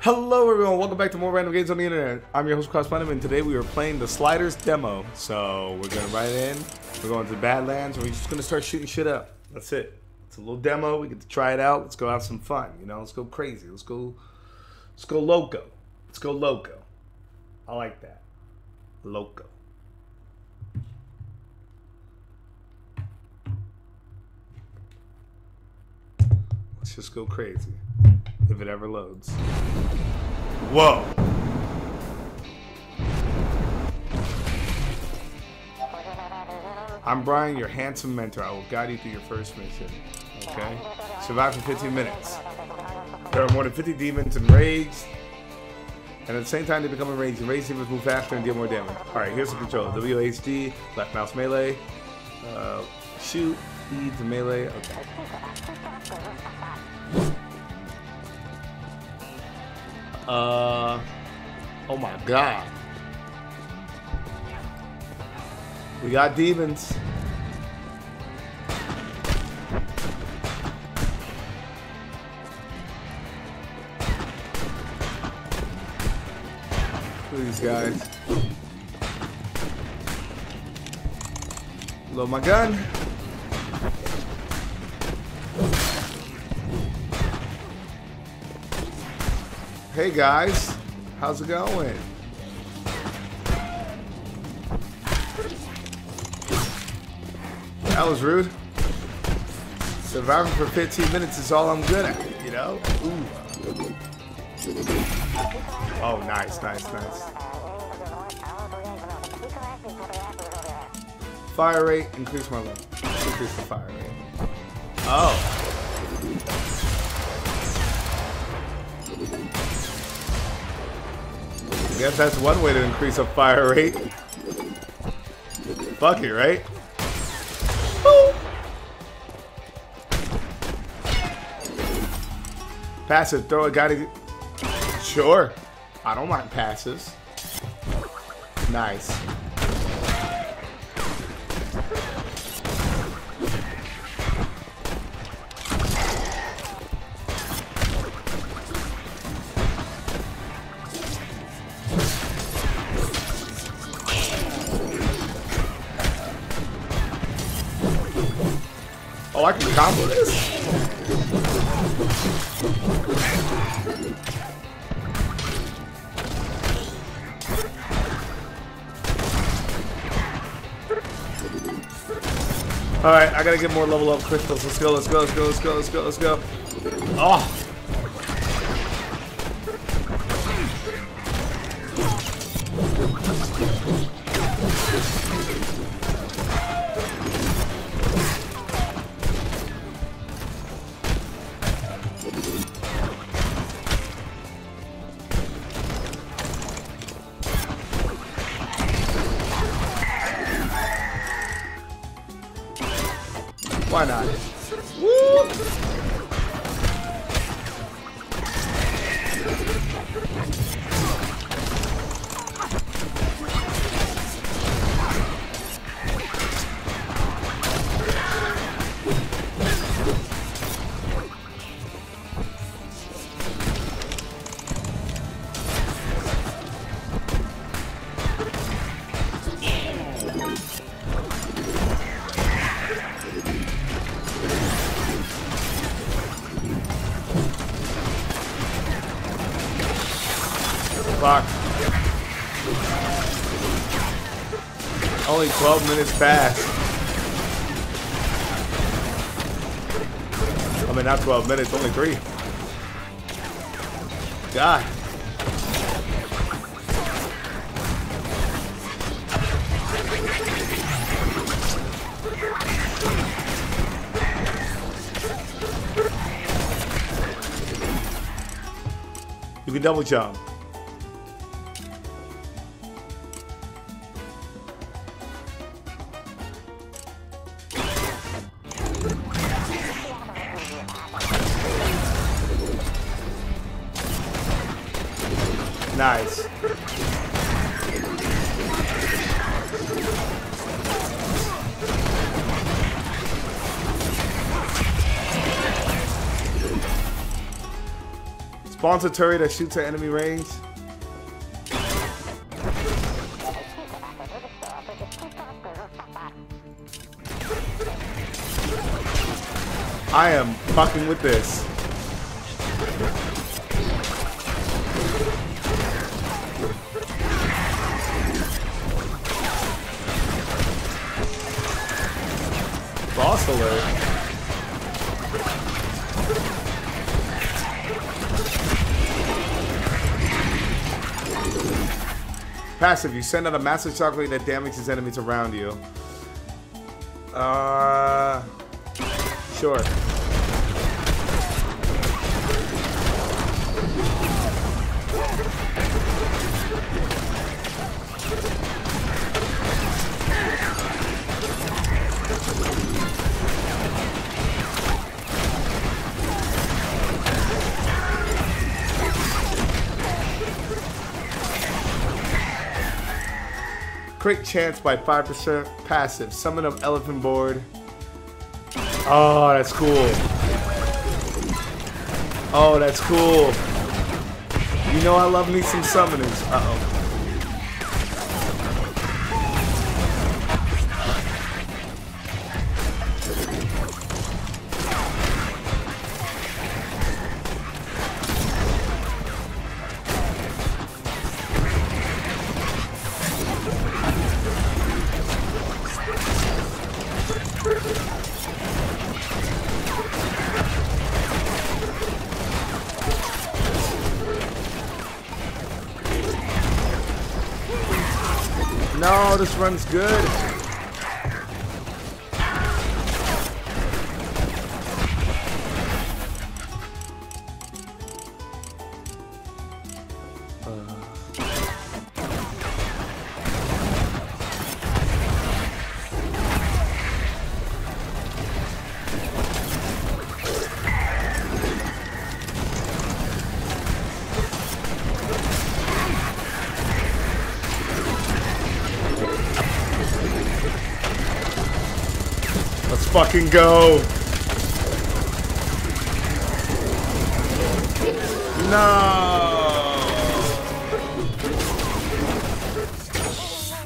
Hello everyone, welcome back to more random games on the internet. I'm your host CrossPlatinum, and today we are playing the Slyders demo. So we're going right in, we're going to the Badlands, and we're just going to start shooting shit up. That's it. It's a little demo, we get to try it out, let's go have some fun, you know, let's go crazy, let's go loco, let's go loco. I like that. Loco. Let's just go crazy. If it ever loads. Whoa! I'm Brian, your handsome mentor. I will guide you through your first mission. Okay? Survive for 15 minutes. There are more than 50 demons enraged. And at the same time, they become enraged. Enraged demons move faster and deal more damage. Alright, here's the control. WASD, left mouse melee. Shoot, E to melee. Okay. Oh my god. We got demons. Please, guys. Load my gun. Hey guys, how's it going? That was rude. Surviving for 15 minutes is all I'm good at, you know? Ooh. Oh, nice, nice, nice. Fire rate, increase my level. Increase the fire rate. Oh. I guess that's one way to increase a fire rate. Fuck it, right? Woo! Passive, throw a guided... Sure. I don't mind passives. Nice. Oh, I can combo this. All right, I gotta get more level up crystals. Let's go, let's go, let's go, let's go, let's go, let's go. Oh. Why not? Woo! Fuck. Only 12 minutes passed. I mean, not 12 minutes, only 3. God. You can double jump. Nice. It's Sponsor turret that shoots at enemy range. I am fucking with this. Boss alert. Passive, you send out a massive shock wave that damages enemies around you. Sure. Crit chance by 5%. Passive. Summon of Elephant Board. Oh, that's cool. Oh, that's cool. You know I love me some summoners. No, this run's good. Let's fucking go. No.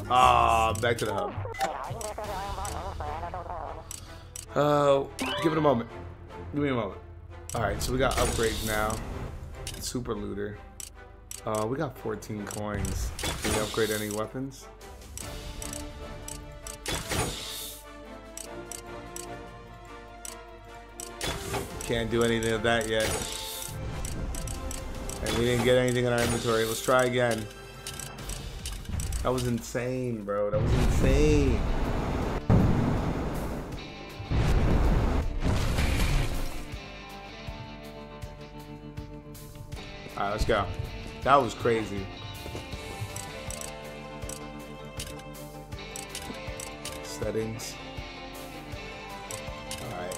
Ah, back to the hub. Give it a moment. Give me a moment. All right, so we got upgrades now. Super looter. We got 14 coins. Can we upgrade any weapons? Can't do anything of that yet. And we didn't get anything in our inventory. Let's try again. That was insane, bro. That was insane. Alright, let's go. That was crazy. Settings. Alright.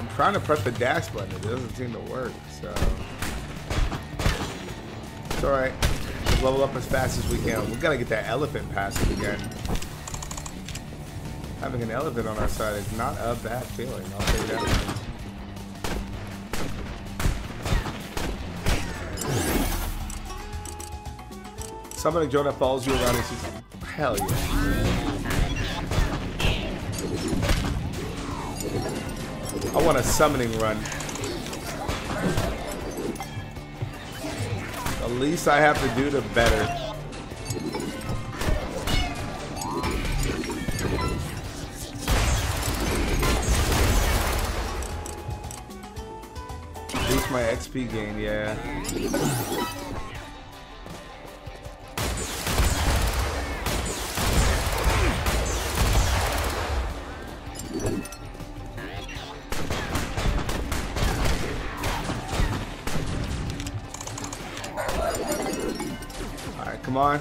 I'm trying to press the dash button. It doesn't seem to work, so... It's alright. Let's level up as fast as we can. We gotta get that elephant passive again. Having an elephant on our side is not a bad feeling. I'll say that. Summon a drone that follows you around and she's... Hell yeah. I want a summoning run. The least I have to do, the better. Boost my XP gain, yeah. Come on.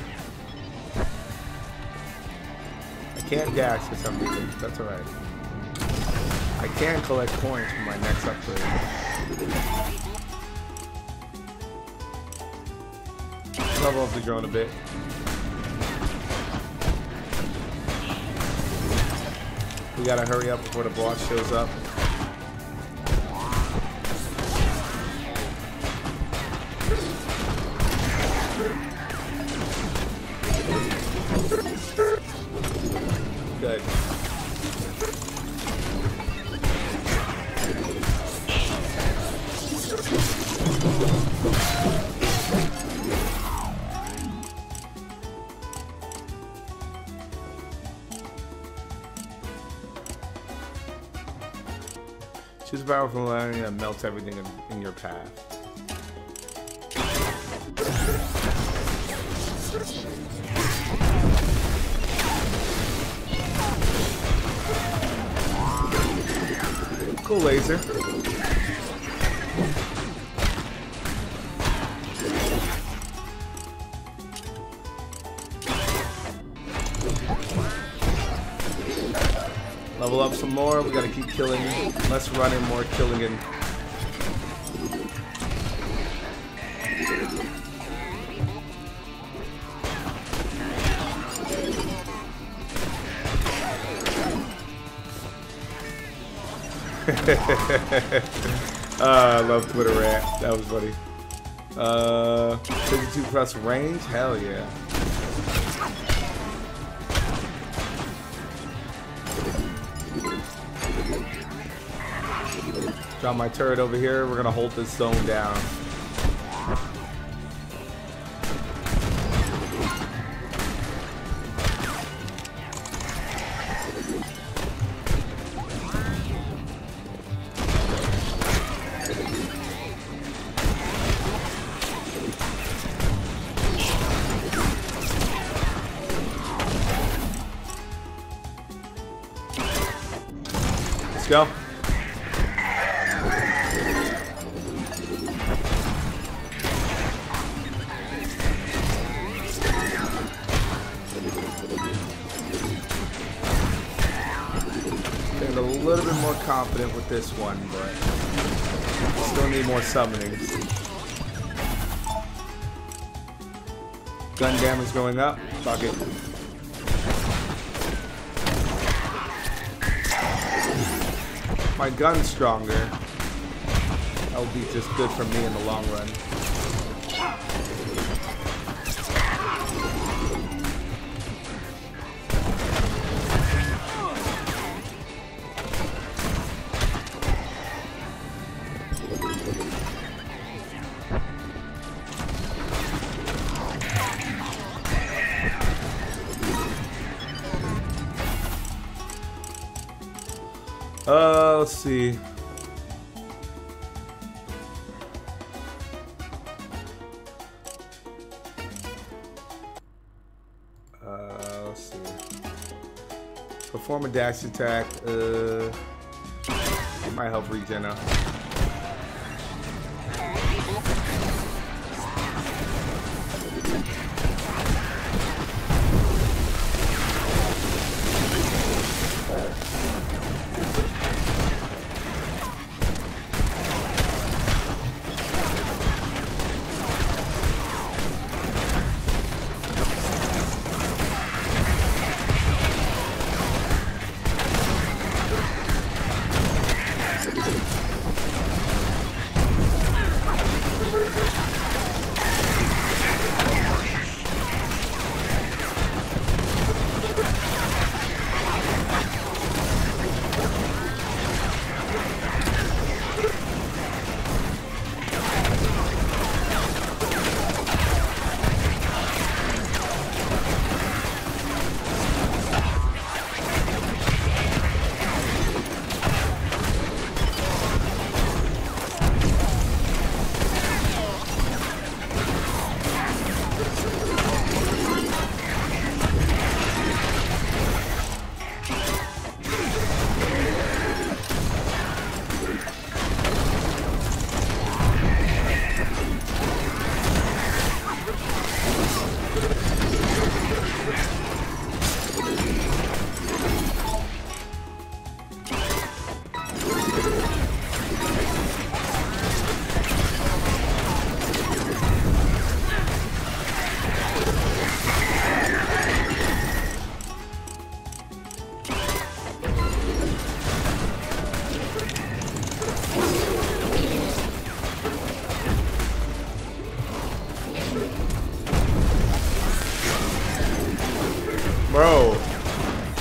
I can't dash for some reason. That's alright. I can collect coins for my next upgrade. Level up the drone a bit. We gotta hurry up before the boss shows up. Good. Choose a power from lightning that melts everything in your path. Cool laser. Level up some more. We gotta keep killing. Less running, more killing. And I love Twitter rant. That was funny. 52 plus range? Hell yeah. Drop my turret over here. We're gonna hold this zone down. Go. Getting a little bit more confident with this one, but still need more summoning. Gun damage going up. Fuck it. My gun's stronger. That'll be just good for me in the long run. Let's see. Let's see. Perform a dash attack. It might help regen up.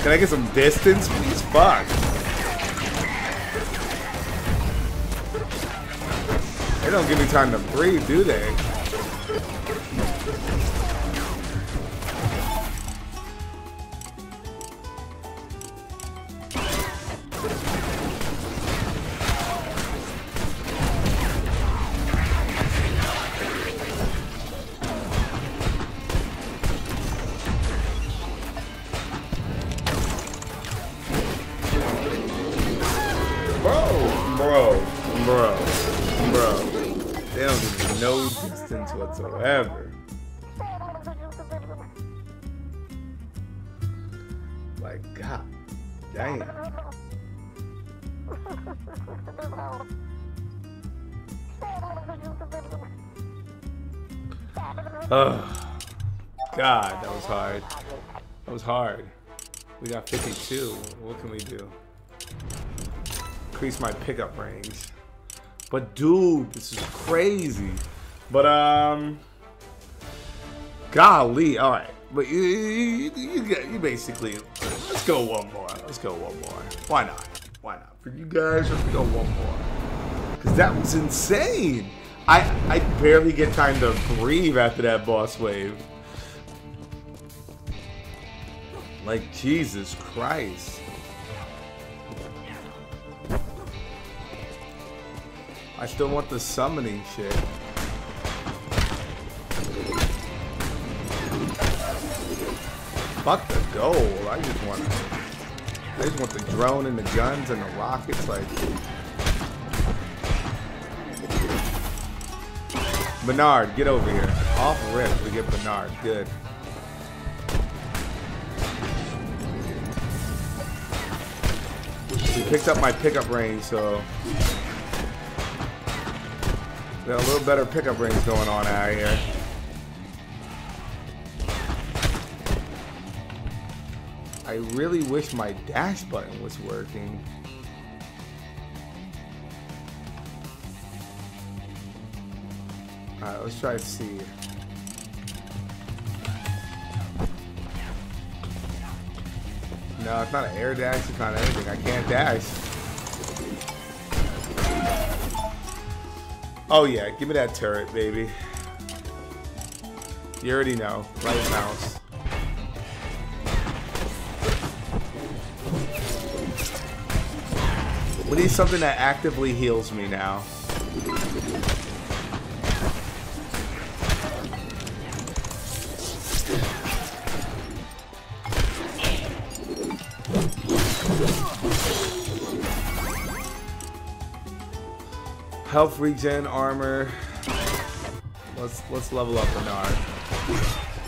Can I get some distance, please? Fuck. They don't give me time to breathe, do they? Bro, they don't give me no distance whatsoever. Like, god damn. Oh, god, that was hard. That was hard. We got 52. What can we do? Increase my pickup range. But dude, this is crazy. But golly, all right. But you basically, let's go one more. Let's go one more. Why not? Why not? For you guys, let's go one more. Cause that was insane. I barely get time to breathe after that boss wave. Like Jesus Christ. I still want the summoning shit. Fuck the gold. I just want the drone and the guns and the rockets, like. Bernard, get over here. Off rip, we get Bernard. Good. We picked up my pickup range, so. Got a little better pickup range going on out here. I really wish my dash button was working. Alright, let's try to see. No, it's not an air dash, it's not anything. I can't dash. Oh yeah, give me that turret, baby. You already know. Right mouse. We need something that actively heals me now. Health regen, armor. Let's level up Bernard.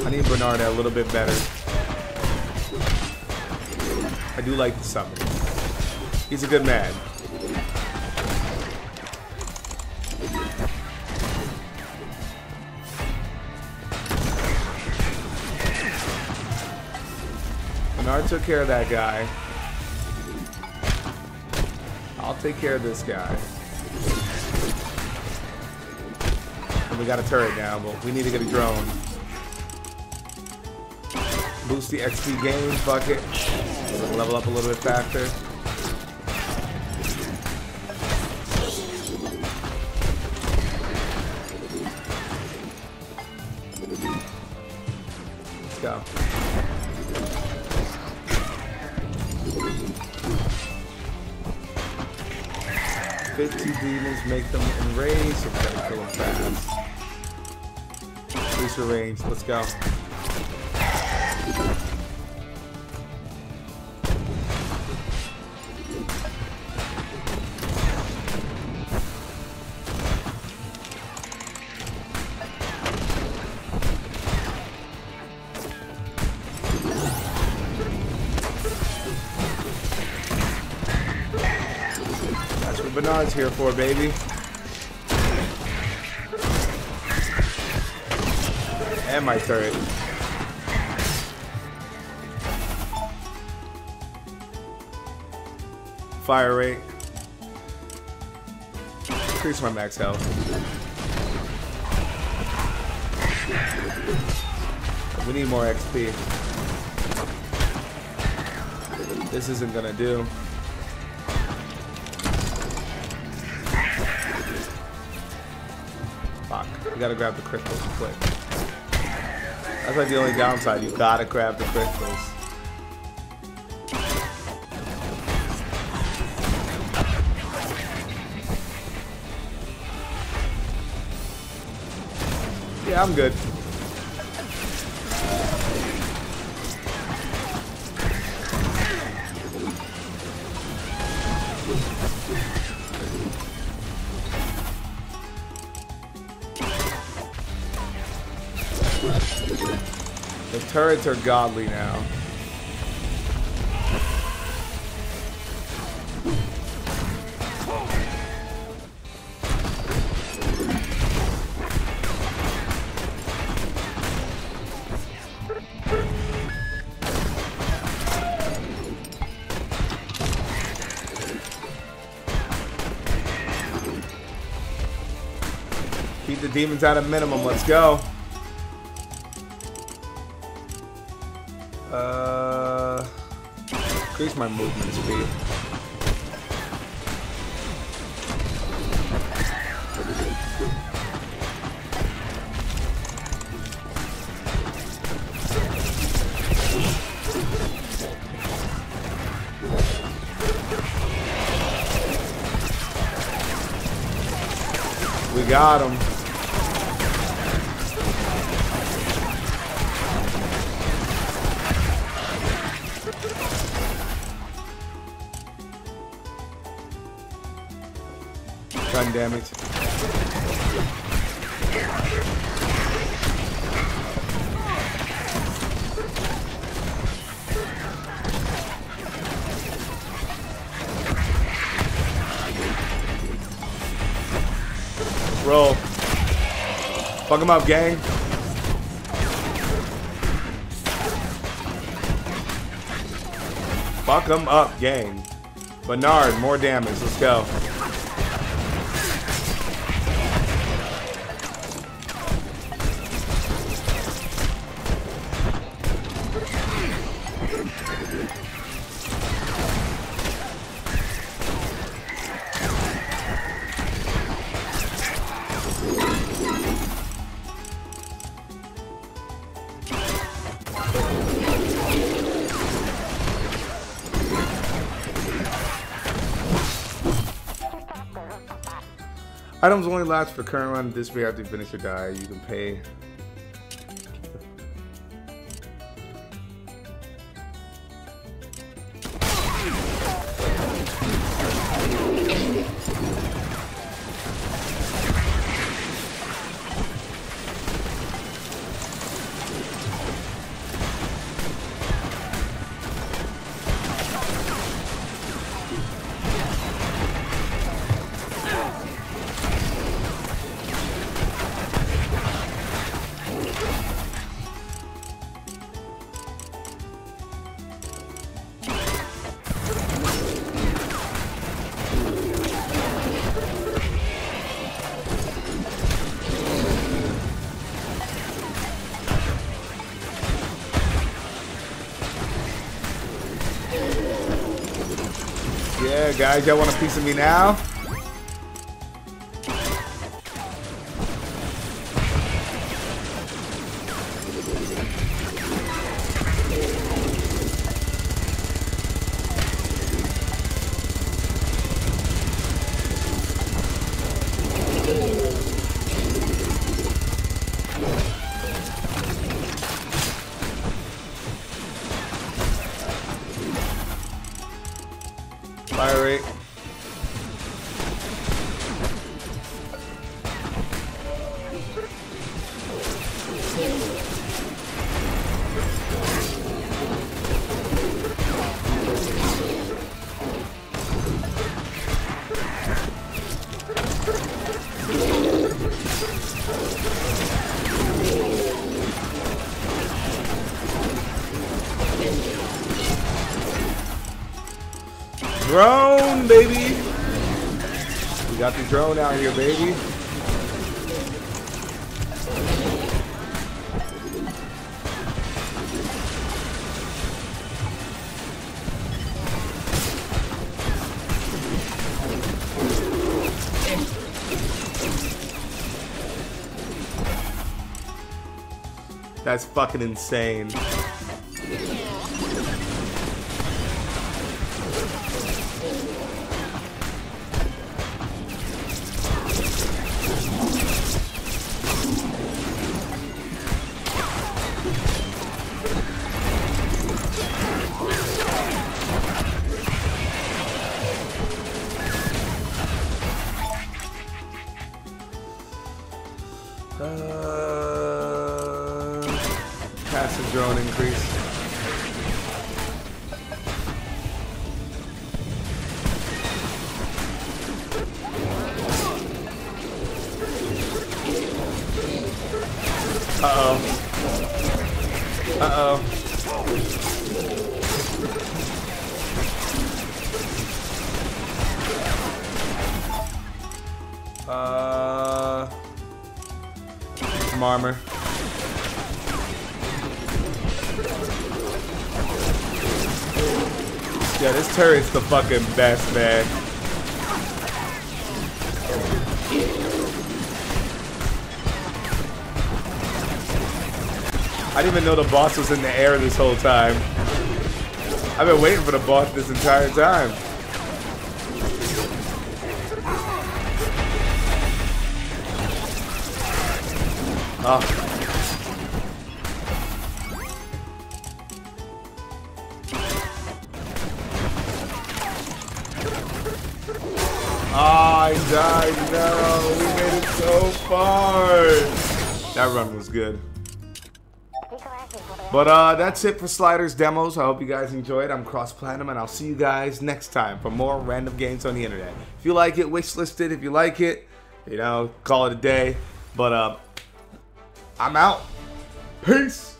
I need Bernard a little bit better. I do like the summon. He's a good man. Bernard took care of that guy. I'll take care of this guy. We got a turret now, but we need to get a drone. Boost the XP gain, fuck it. Level up a little bit faster. Let's go. Fifty demons, make them enraged, so we gotta kill them fast. Booster range, let's go. Bernard's here for, baby. And my turret. Fire rate. Increase my max health. We need more XP. This isn't gonna do. Fuck. You gotta grab the crystals quick. That's like the only downside. You gotta grab the crystals. Yeah, I'm good. The turrets are godly now. Keep the demons at a minimum. Let's go. Increase my movement speed. We got him. Gun damage. Roll. Fuck him up, gang. Fuck him up, gang. Bernard, more damage. Let's go. Items only last for current run. This way after you finish or die, you can pay. Yeah, guys, y'all want a piece of me now? Fire rate. drone, baby. We got the drone out here, baby. That's fucking insane. Passive drone increase. Uh-oh. Uh-oh. Some armor. Yeah, this turret's the fucking best, man. I didn't even know the boss was in the air this whole time. I've been waiting for the boss this entire time. Oh. I died, no, we made it so far. That run was good. But that's it for Slyders demos. I hope you guys enjoyed. I'm CrossPlatinum, and I'll see you guys next time for more random games on the internet. If you like it, wishlist it. If you like it, you know, call it a day. But I'm out. Peace.